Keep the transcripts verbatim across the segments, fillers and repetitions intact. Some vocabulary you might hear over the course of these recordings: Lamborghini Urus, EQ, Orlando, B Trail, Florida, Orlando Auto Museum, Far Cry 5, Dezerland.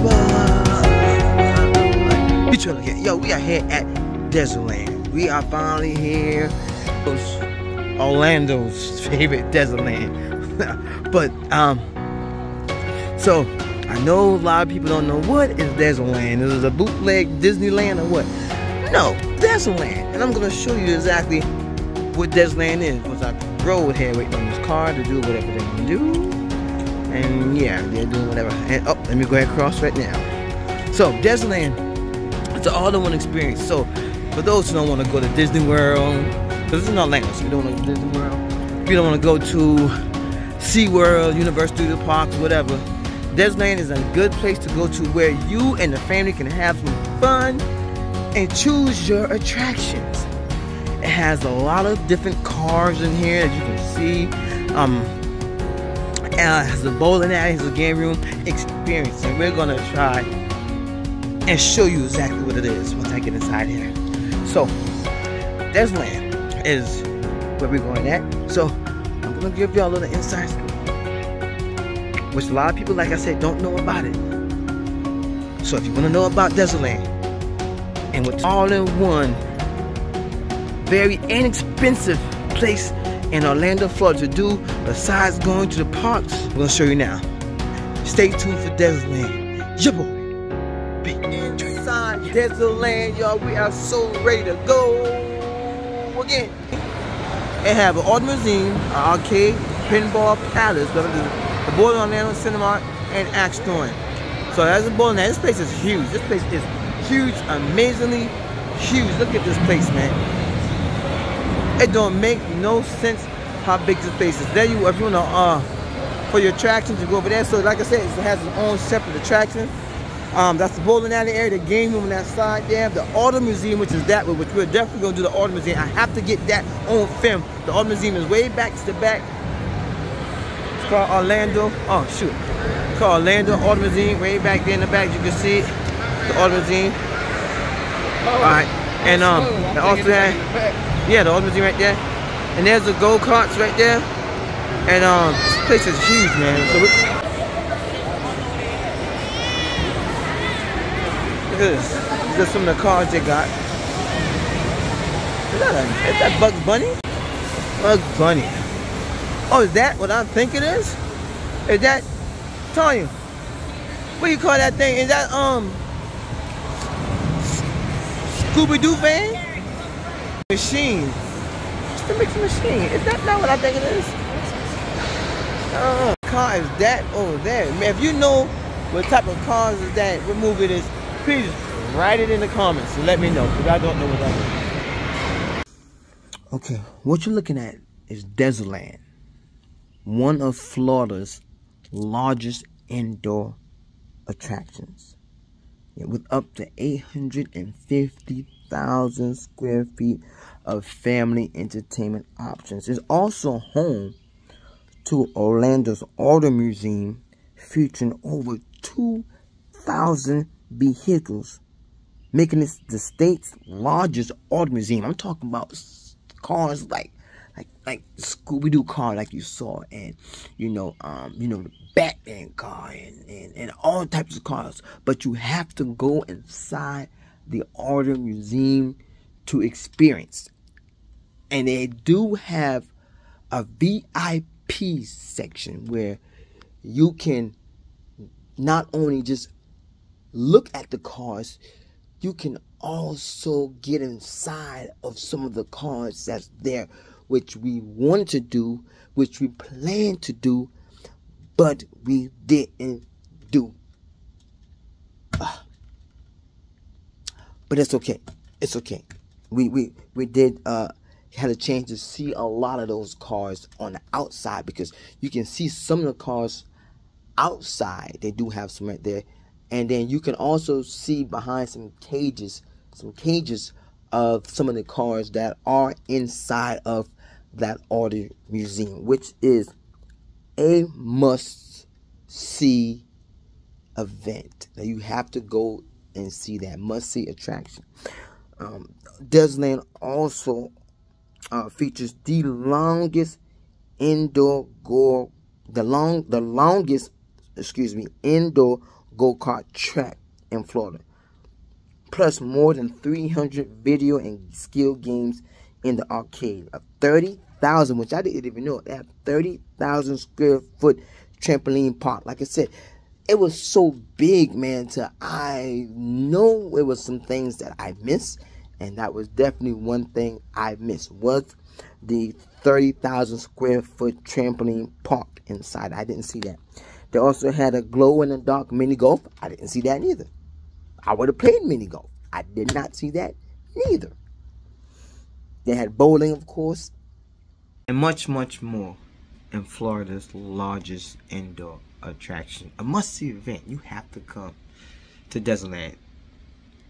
forever. You trying to get, yo, we are here at Dezerland. We are finally here. Orlando's favorite Dezerland. But um so I know a lot of people don't know what is Dezerland. Is it a bootleg Disneyland or what? No, Dezerland. And I'm gonna show you exactly what Dezerland is, because I rode here waiting on this car to do whatever they can do. And yeah, they're doing whatever. And oh, let me go ahead and cross right now. So Dezerland, it's an all-in-one experience. So for those who don't want to go to Disney World, because this is not Orlando, so we don't want to go to Disney World. If you don't want to go to SeaWorld, Universal Studio Parks, whatever, Dezerland is a good place to go to where you and the family can have some fun and choose your attractions. It has a lot of different cars in here that you can see. Um, Uh, has a bowling alley, has a game room experience, and we're gonna try and show you exactly what it is once I get inside here. So, Dezerland is where we're going at. So, I'm gonna give y'all a little inside scoop, which a lot of people, like I said, don't know about it. So, if you wanna know about Dezerland and what's all in one, very inexpensive place in Orlando, Florida to do besides going to the parks, we're gonna show you now. Stay tuned for Dezerland. Your boy, big inside Dezerland, y'all. We are so ready to go again. And have an auto museum, an arcade, pinball palace, the bowling Orlando cinema, and axe throwing. So that's a bowling alley. This place is huge. This place is huge, amazingly huge. Look at this place, man. It don't make no sense how big this place is. There you, if you wanna uh, for your attractions, you go over there. So like I said, it has its own separate attraction. Um, that's the bowling alley area, the game room on that side there, the auto museum, which is that way, which we're definitely gonna do the auto museum. I have to get that on film. The auto museum is way back to the back. It's called Orlando. Oh shoot, it's called Orlando Auto Museum. Way back there in the back, you can see it. The auto museum. All right, and um, and also that. Yeah, the auto museum right there. And there's the go-karts right there. And um, this place is huge, man. So look at this. These are some of the cars they got. Is that, a, is that Bugs Bunny? Bugs Bunny. Oh, is that what I think it is? Is that, Tanya, what do you call that thing? Is that um, Scooby-Doo fan? Machine. It's the mixing machine. Is that not what I think it is? Uh, car is that over there. Man, if you know what type of cars is that, what movie it is, please write it in the comments and let me know, because I don't know what that is. Okay, what you're looking at is Dezerland, one of Florida's largest indoor attractions, yeah, with up to eight hundred fifty thousand square feet of family entertainment options. It's also home to Orlando's Auto Museum, featuring over two thousand vehicles, making it the state's largest auto museum. I'm talking about cars like like like Scooby-Doo car like you saw, and you know um you know the Batman car, and, and and all types of cars. But you have to go inside the Auto Museum to experience. And they do have a V I P section where you can not only just look at the cars, you can also get inside of some of the cars that's there, which we wanted to do, which we planned to do, but we didn't do. Uh. But it's okay. It's okay. We we we did uh had a chance to see a lot of those cars on the outside, because you can see some of the cars outside. They do have some right there, and then you can also see behind some cages, some cages of some of the cars that are inside of that auto museum, which is a must-see event. Now you have to go and see that must-see attraction. Um, Dezerland also uh, features the longest indoor go the long the longest excuse me indoor go-kart track in Florida, plus more than three hundred video and skill games in the arcade. A thirty thousand, which I didn't even know, they have thirty thousand square foot trampoline park. Like I said, it was so big, man, to I know it was some things that I missed, and that was definitely one thing I missed, was the thirty thousand square foot trampoline park inside. I didn't see that. They also had a glow-in-the-dark mini-golf. I didn't see that either. I would have played mini-golf. I did not see that neither. They had bowling, of course, and much, much more in Florida's largest indoor attraction. A must-see event. You have to come to Dezerland,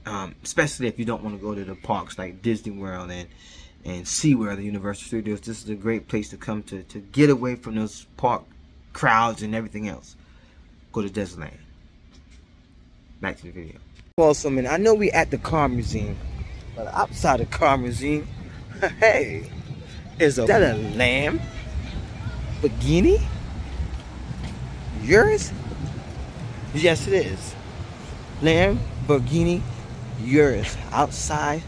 um, especially if you don't want to go to the parks like Disney World and, and SeaWorld, the Universal Studios. This is a great place to come to, to get away from those park crowds and everything else. Go to Dezerland. Back to the video. Also, man, I know we at the car museum, but outside the car museum, hey, is, a, is that a lamb? Bikini? Yours? Yes, it is. Lamborghini Urus outside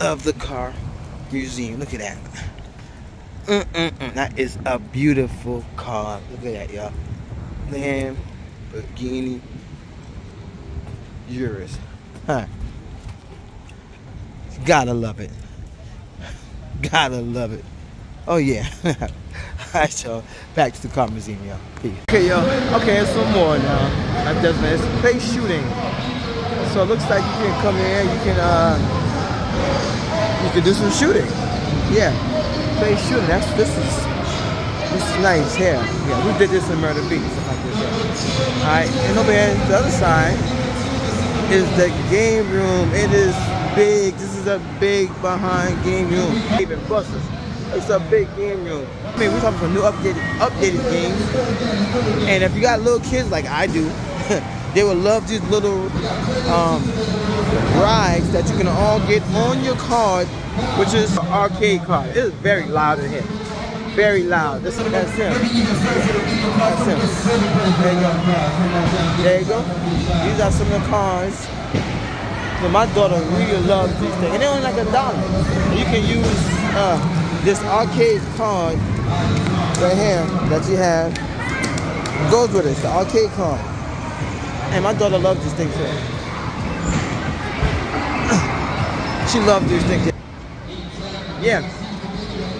of the car museum. Look at that. Mm-mm-mm. That is a beautiful car. Look at that, y'all. Lamborghini Urus. Huh. Gotta love it. Gotta love it. Oh, yeah. Alright, y'all. Back to the car museum, y'all. Peace. Okay, y'all. Okay, it's some more now. I've done this. It's play shooting. So it looks like you can come in. You can, uh, you can do some shooting. Yeah. Play shooting. That's, this is, this is nice here. Yeah. yeah, we did this in Murder Beach. Something like this, yeah. Alright, and over here, the other side is the game room. It is big. This is a big behind game room. Even buses. It's a big game room. I mean, we're talking about new updated updated games. And if you got little kids like I do, they would love these little um, rides that you can all get on your card, which is an arcade card. It is very loud in here. Very loud. That's him. That's him. That's him. There you go. There you go. These are some of the cards. But my daughter really loves these things. And they're only like a dollar. You can use uh, this arcade card right here that you have goes with it, the arcade card. And my daughter loves these things here. She loves these things. Yeah.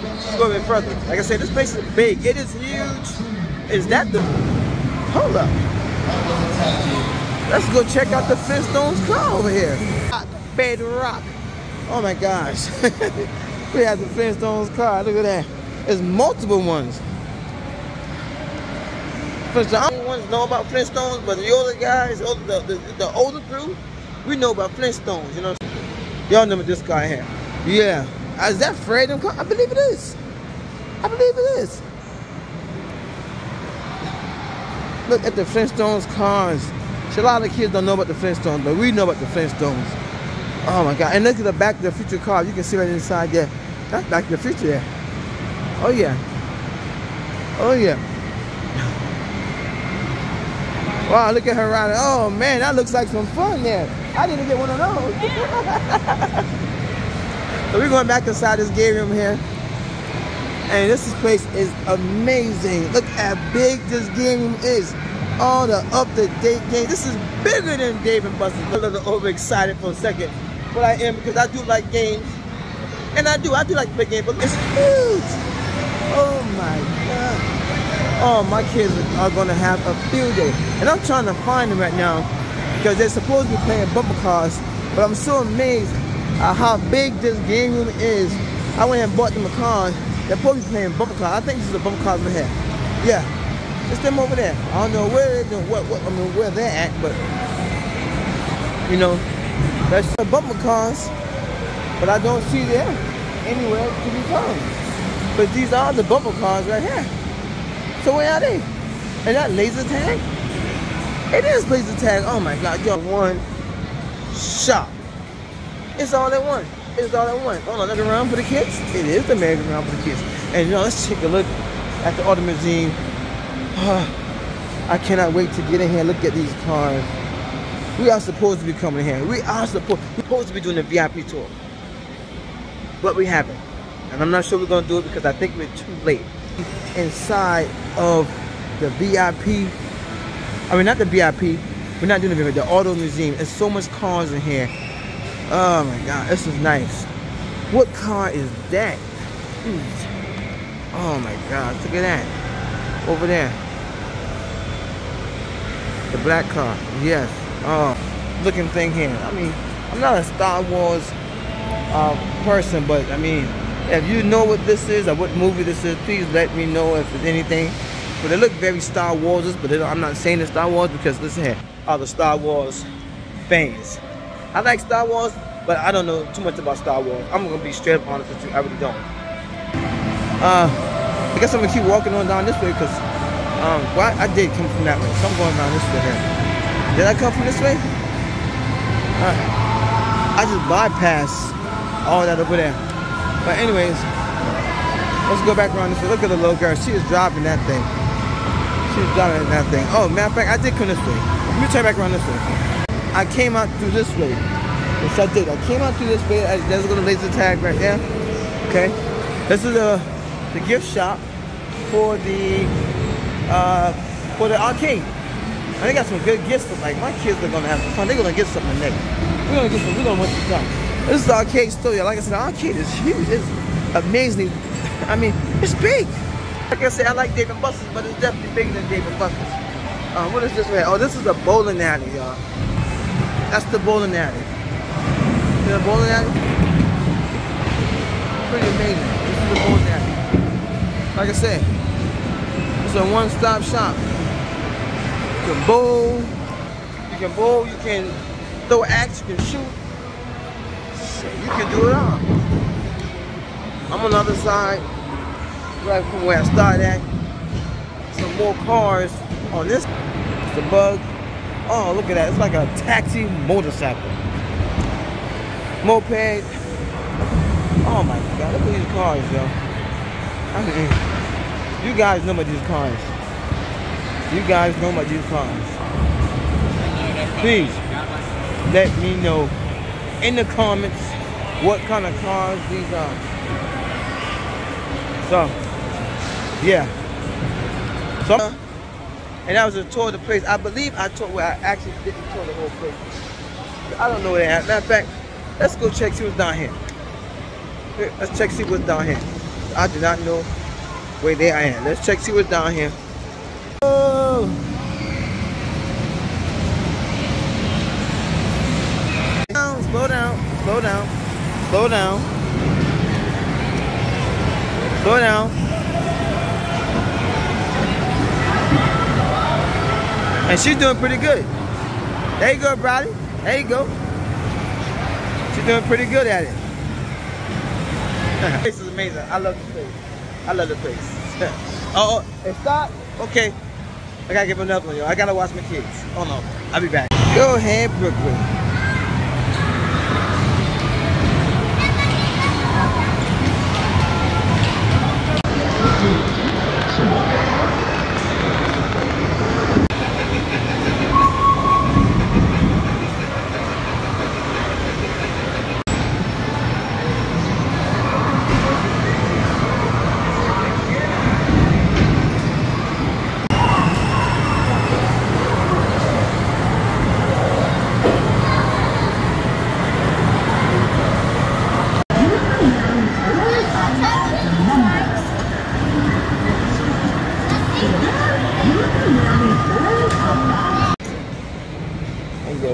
Let's go a bit further. Like I said, this place is big. It is huge. Is that the... Hold up. Let's go check out the Flintstones car over here. Bedrock. Oh my gosh. We have the Flintstones car. Look at that. There's multiple ones. Flintstones. The only ones know about Flintstones, but the older guys, the, the, the older crew, we know about Flintstones. You know, y'all remember this car here? Yeah. Is that Freedom car? I believe it is. I believe it is. Look at the Flintstones cars. A lot of kids don't know about the Flintstones, but we know about the Flintstones. Oh my God! And look at the Back to the Future car. You can see right inside there. That's Back to the Future there. Oh yeah. Oh yeah. Wow! Look at her riding. Oh man, that looks like some fun there. I need to get one of those. So we're going back inside this game room here, and this place is amazing. Look how big this game room is. All the up-to-date games. This is bigger than Dave and Buster's. I'm a little overexcited for a second, but I am, because I do like games, and I do, I do like big games, but it's huge. Oh my God! Oh, my kids are gonna have a field day, and I'm trying to find them right now because they're supposed to be playing bumper cars, but I'm so amazed at how big this game room is. I went and bought them a car. They're probably playing bumper cars. I think this is a bumper car over here. Yeah. It's them over there. I don't know where it is and what, what, I mean, where they're at, but, you know, that's the bumper cars, but I don't see them anywhere to be found. But these are the bumper cars right here. So where are they? And that laser tag? It is laser tag. Oh my God, y'all. One shop. It's all at one. It's all at one. Hold on, merry-go-round for the kids? It is the merry-go-round for the kids. And, you know, let's take a look at the Auto Museum. I cannot wait to get in here and look at these cars. We are supposed to be coming here. We are supposed we're supposed to be doing a V I P tour, but we haven't, and I'm not sure we're gonna do it because I think we're too late. Inside of the V I P, I mean not the V I P. We're not doing the V I P. The Auto Museum. There's so much cars in here. Oh my God, this is nice. What car is that? Oh my God, look at that over there. The black car, yes. Oh, looking thing here. I mean, I'm not a Star Wars uh, person, but I mean, if you know what this is or what movie this is, please let me know if there's anything. But they look very Star Wars-ish, but I'm not saying it's Star Wars because listen here, all the Star Wars fans. I like Star Wars, but I don't know too much about Star Wars. I'm gonna be straight up honest with you. I really don't. Uh, I guess I'm gonna keep walking on down this way because um, well, I, I did come from that way, so I'm going down this way here. Did I come from this way? Uh, I just bypassed all that over there. But anyways, let's go back around this way. Look at the little girl. She is driving that thing. She's driving that thing. Oh, matter of fact, I did come this way. Let me turn back around this way. I came out through this way. Yes, I did. I came out through this way. I, there's a little laser tag right there. Okay. This is the the gift shop for the uh, for the arcade. And they got some good gifts, but like my kids are gonna have some fun. They're gonna get something next. We're gonna get some, we're gonna want some stuff. This is the arcade store. Like I said, the arcade is huge. It's amazingly, I mean, it's big. Like I said, I like Dave and Buster's, but it's definitely bigger than Dave and Buster's. Uh, what is this right? Oh, this is a bowling alley, y'all. That's the bowling alley. See the bowling alley? Pretty amazing. This is the bowling alley. Like I said, it's a one-stop shop. You can bowl, you can bowl, you can throw axe, you can shoot. Shit, you can do it all. I'm on the other side, right from where I started at. Some more cars on this. It's a bug. Oh, look at that. It's like a taxi motorcycle. Moped. Oh my God, look at these cars, yo. I mean, you guys know about these cars. You guys know about these cars. Please let me know in the comments what kind of cars these are. So, yeah. So, and that was a tour of the place. I believe I told where well, I actually didn't tour the whole place. I don't know where they at. Matter of fact, let's go check see what's down here. Let's check see what's down here. I do not know where they are at. Let's check see what's down here. Slow down, slow down, slow down, slow down. And she's doing pretty good. There you go, Bradley. There you go. She's doing pretty good at it. This is amazing. I love this place. I love the place. Oh, oh, it stopped? Okay. I gotta give another one, yo. I gotta watch my kids. Oh no, I'll be back. Go ahead, Brooklyn.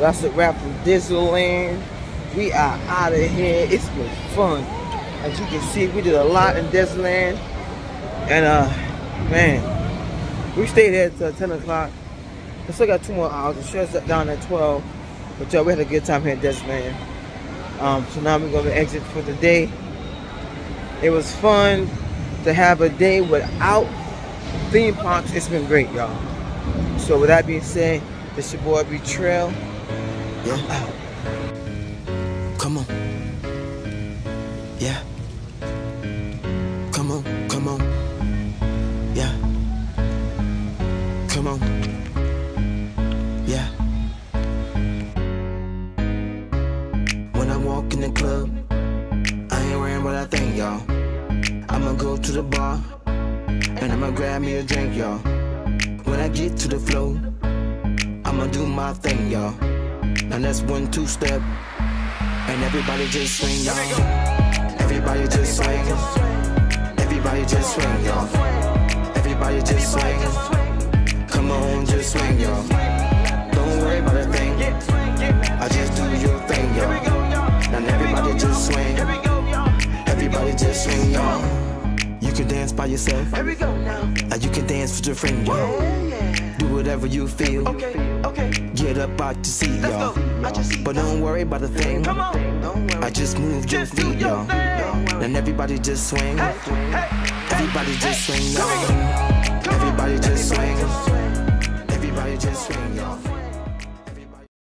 That's a wrap from Dezerland. We are out of here. It's been fun. As you can see, we did a lot in Dezerland. And uh, man, we stayed here till ten o'clock. I still got two more hours. The show's up down at twelve. But y'all, we had a good time here in Dezerland. Um, so now we're going to exit for the day. It was fun to have a day without theme parks. It's been great, y'all. So with that being said, this your boy B Trail. Yeah. Oh. Come on. Yeah. Come on, come on. Yeah. Come on. Yeah. in the club. I ain't worrying what I think, y'all. I'ma go to the bar, and I'ma grab me a drink, y'all. When I get to the flow, I'ma do my thing, y'all. Now that's one two-step, and everybody just swing, y'all. Everybody just swing. Everybody just swing, y'all. Everybody just swing. Come on, just swing, y'all. Don't worry about a thing. I just do your thing, y'all. Now everybody just swing. Everybody just swing, y'all. You can dance by yourself. Now you can dance with your friend, y'all. Do whatever you feel. Get up out to see, y'all. But don't worry about a thing. I just move your feet, y'all. And everybody just swing. Everybody just swing, y'all. Everybody just swing. Everybody just swing, y'all.